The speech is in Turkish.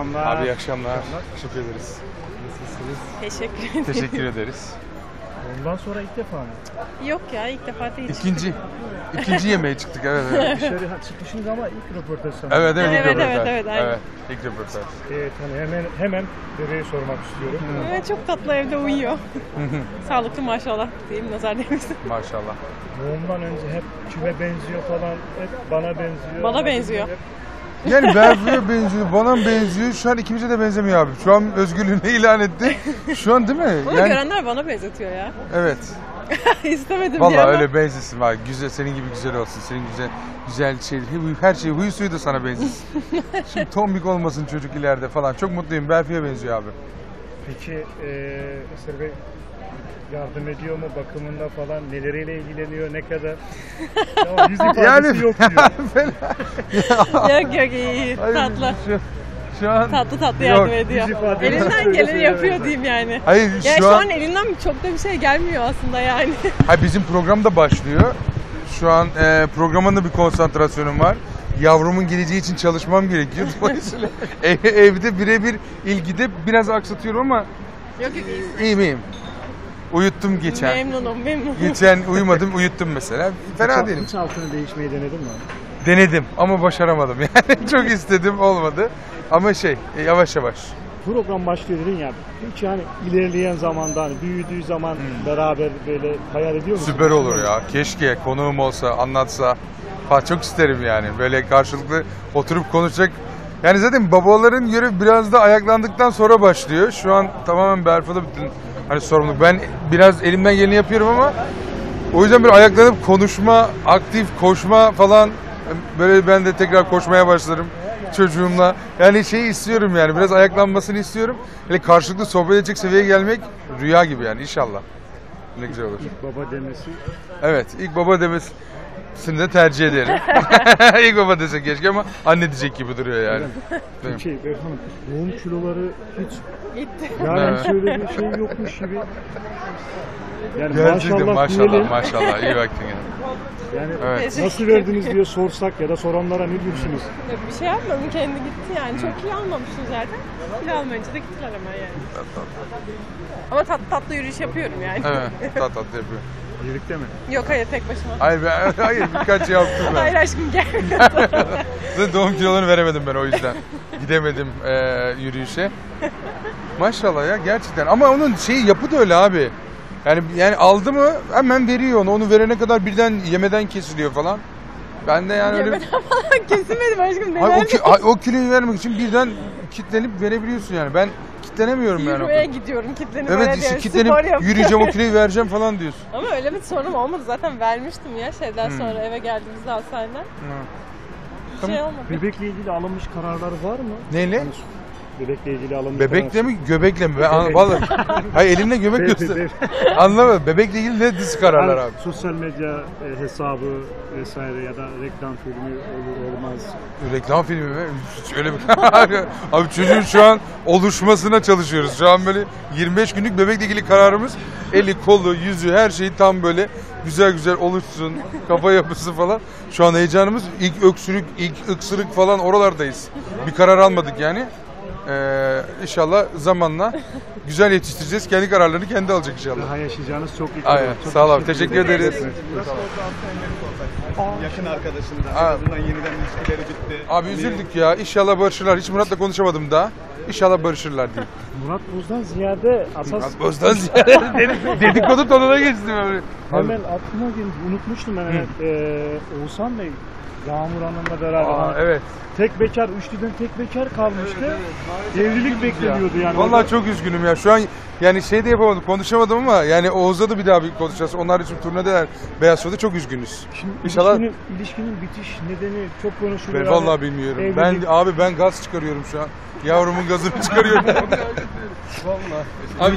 akşamlar. Abi iyi akşamlar. Teşekkür ederiz. Nasılsınız? Teşekkür ederiz. Teşekkür ederiz. Ondan sonra ilk defa mı? Yok ya, ilk defa değil. İkinci yemeğe çıktık, evet. Dışarı çıkmışsınız ama ilk röportaj sanırım. Evet, ilk röportaj. Evet, hani hemen bebeği sormak istiyorum. Evet, çok tatlı, evde uyuyor. Sağlıklı maşallah diyeyim, nazar değmesin. Maşallah. Doğumdan önce hep kime benziyor falan, hep bana benziyor. Bana benziyor. Yani Berfi'ye benziyor, bana benziyor. Şu an ikimize de benzemiyor abi. Şu an özgürlüğünü ilan etti. Şu an değil mi? Bunu yani... görenler bana benzetiyor ya. Evet. İstemedim. Vallahi öyle benzesin var. Güzel, senin gibi güzel olsun. Senin güzel şey, her şey huyu suyu da sana benzesin. Şimdi tombik olmasın çocuk ileride falan. Çok mutluyum. Berfi'ye benziyor abi. Peki Eser Bey yardım ediyor mu bakımında falan, neleriyle ilgileniyor, ne kadar? Ya yüz ifadesi yani, yok diyor. Yok iyi, tatlı. Tatlı yardım ediyor. Elinden geleni yapıyor diyeyim yani. Hayır, ya şu an elinden çok da bir şey gelmiyor aslında yani. Hayır, bizim program da başlıyor. Şu an programın da bir konsantrasyonum var. Yavrumun geleceği için çalışmam gerekiyor. Dolayısıyla evde birebir ilgide biraz aksatıyorum ama yok, iyiyim. Uyuttum geçen. Memnunum. Geçen uyumadım, uyuttum mesela. Fena değilim. Hiç altını değişmeyi denedin mi? Denedim ama başaramadım yani. Çok istedim, olmadı. Ama yavaş yavaş. Program başlıyor dedin ya. Hiç yani ilerleyen zamanda, hani büyüdüğü zaman beraber böyle hayal ediyor musun? Süper olur ya. Keşke konuğum olsa, anlatsa. Ha, çok isterim yani. Böyle karşılıklı oturup konuşacak. Yani zaten babaların görevi biraz da ayaklandıktan sonra başlıyor. Şu an tamamen Berfi'de bütün hani sorumluluk. Ben biraz elimden geleni yapıyorum ama o yüzden böyle ayaklanıp konuşma, aktif koşma falan, böyle ben de tekrar koşmaya başlarım çocuğumla. Yani istiyorum yani, biraz ayaklanmasını istiyorum. Yani karşılıklı sohbet edecek seviyeye gelmek rüya gibi yani, inşallah. Ne güzel olur. İlk baba demesi. Evet, ilk baba demesini de tercih ederim. İlk baba desek keşke ama anne diyecek gibi duruyor yani. Peki Berfi, doğum kiloları hiç gitti. Yani şöyle bir şey yokmuş gibi. Yani maşallah iyi baktın yani. Yani evet. Nasıl verdiniz diye sorsak ya da soranlara ne diyorsunuz? Bir şey yapmadım, kendi gitti yani. Çok iyi almamışsın zaten. Bir almayınca da gittiler hemen yani. Ama tatlı yürüyüş yapıyorum yani. Evet, tatlı yapıyorum. Birlikte mi? Yok, hayır, tek başıma. Hayır birkaç şey yaptım ben. Hayır aşkım, gelmedi. Doğum kilolarını veremedim ben, o yüzden. Gidemedim yürüyüşe. Maşallah ya, gerçekten. Ama onun yapı da öyle abi. Yani aldı mı hemen veriyor onu. Onu verene kadar birden yemeden kesiliyor falan. Ben de yani öyle... Yemeden falan kesilmedim aşkım. O kiloyu vermek için birden kitlenip verebiliyorsun yani. Ben kitlenemiyorum yani. Yürümeye gidiyorum, kitlenip evet, işte kitlenip yürüyeceğim, o kiloyu vereceğim falan diyorsun. Ama öyle bir sorunum olmadı. Zaten vermiştim ya sonra eve geldiğimizde hastaneden. Bebekle ilgili alınmış kararlar var mı? Neyle? Bebekle ilgili alınmış. Bebekle mi, göbekle mi? Vallahi. Hayır, elimle göbek göster. Anlamadım. Bebekle ilgili ne dizi kararlar abi? Sosyal medya hesabı vesaire ya da reklam filmi olur olmaz. Reklam filmi mi? Hiç öyle bir abi, çocuğun şu an oluşmasına çalışıyoruz. Şu an böyle 25 günlük bebekle ilgili kararımız. Eli, kolu, yüzü, her şeyi tam böyle güzel oluşsun. Kafa yapısı falan. Şu an heyecanımız ilk öksürük, ilk ıksırık falan, oralardayız. Bir karar almadık yani. İnşallah zamanla güzel yetiştireceğiz. Kendi kararlarını kendi alacak inşallah. Daha yaşayacağınız çok iyi. Sağ olun. Teşekkür ederiz. Yakın arkadaşından yeniden ilişkileri bitti. Abi üzüldük ya. İnşallah barışırlar. Hiç Murat'la konuşamadım daha. İnşallah barışırlar diye. Murat Boz'dan ziyade asas... Murat Boz'dan ziyade dedikodu tonuna geçtim. Hemen aklıma geldi. Unutmuştum ben. Oğuzhan Bey, Yağmur Hanım'la beraber. Evet. Tek bekar, üçlüden tek bekar kalmıştı. Evet. Evlilik bekleniyordu yani. Vallahi çok üzgünüm ya. Şu an yani de yapamadım, konuşamadım ama yani Oğuz'la da bir daha bir konuşacağız. Onlar için turnedeler. Beyaz Şov'da çok üzgünüz. Şimdi İnşallah... ilişkinin bitiş nedeni çok konuşuluyor. Ben vallahi bilmiyorum. Evlilik... Ben gaz çıkarıyorum şu an. Yavrumun gazını çıkarıyorum. Vallahi. Abi.